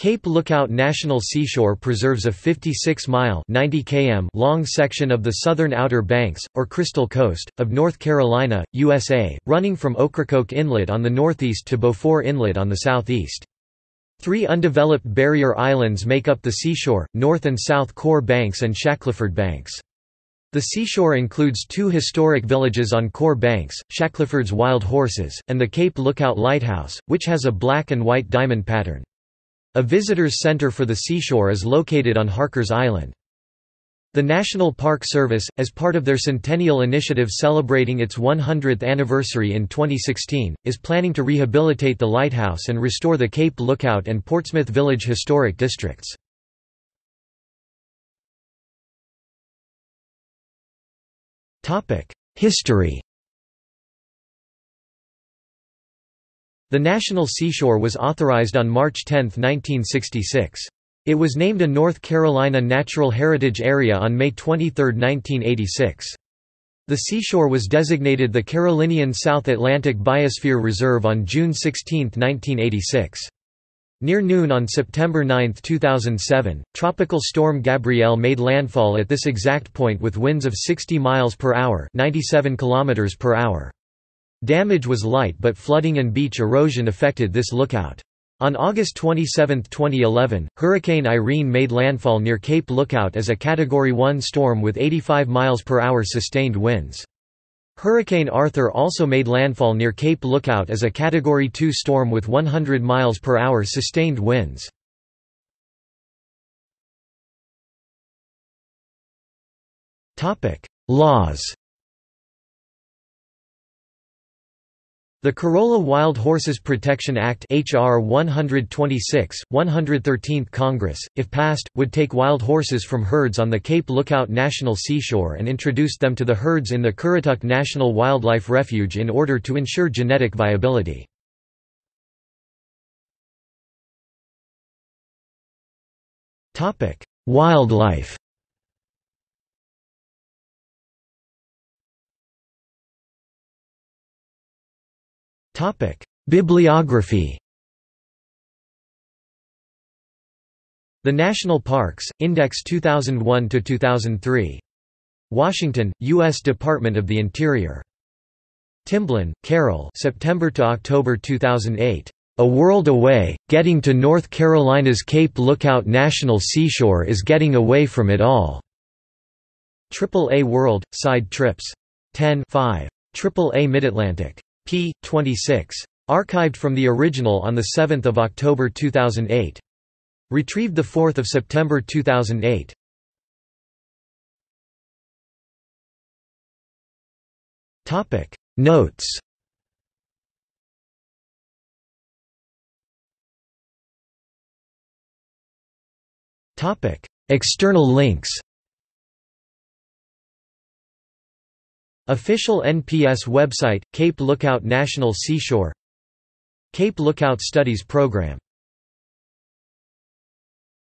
Cape Lookout National Seashore preserves a 56-mile long section of the Southern Outer Banks, or Crystal Coast, of North Carolina, USA, running from Ocracoke Inlet on the northeast to Beaufort Inlet on the southeast. Three undeveloped barrier islands make up the seashore, North and South Core Banks and Shackleford Banks. The seashore includes two historic villages on Core Banks, Shackleford's Wild Horses, and the Cape Lookout Lighthouse, which has a black and white diamond pattern. A visitor's center for the seashore is located on Harkers Island. The National Park Service, as part of their Centennial Initiative celebrating its 100th anniversary in 2016, is planning to rehabilitate the lighthouse and restore the Cape Lookout and Portsmouth Village Historic Districts. History. The National Seashore was authorized on March 10, 1966. It was named a North Carolina Natural Heritage Area on May 23, 1986. The seashore was designated the Carolinian South Atlantic Biosphere Reserve on June 16, 1986. Near noon on September 9, 2007, Tropical Storm Gabrielle made landfall at this exact point with winds of 60 miles per hour (97 kilometers per hour). Damage was light, but flooding and beach erosion affected this lookout. On August 27, 2011, Hurricane Irene made landfall near Cape Lookout as a Category 1 storm with 85 miles per hour sustained winds. Hurricane Arthur also made landfall near Cape Lookout as a Category 2 storm with 100 miles per hour sustained winds. Topic: Laws. The Corolla Wild Horses Protection Act (H.R. 126, 113th Congress), if passed, would take wild horses from herds on the Cape Lookout National Seashore and introduced them to the herds in the Currituck National Wildlife Refuge in order to ensure genetic viability. Wildlife. Bibliography. The National Parks, Index 2001–2003. Washington, U.S. Department of the Interior. Timblin, Carol, September to October 2008. A World Away, Getting to North Carolina's Cape Lookout National Seashore is Getting Away from It All. AAA World, Side Trips. 10-5. AAA Mid-Atlantic. p. 26. Archived from the original on 7 October 2008. Retrieved 4 September 2008. Notes. External links. Official NPS website, Cape Lookout National Seashore. Cape Lookout Studies Program.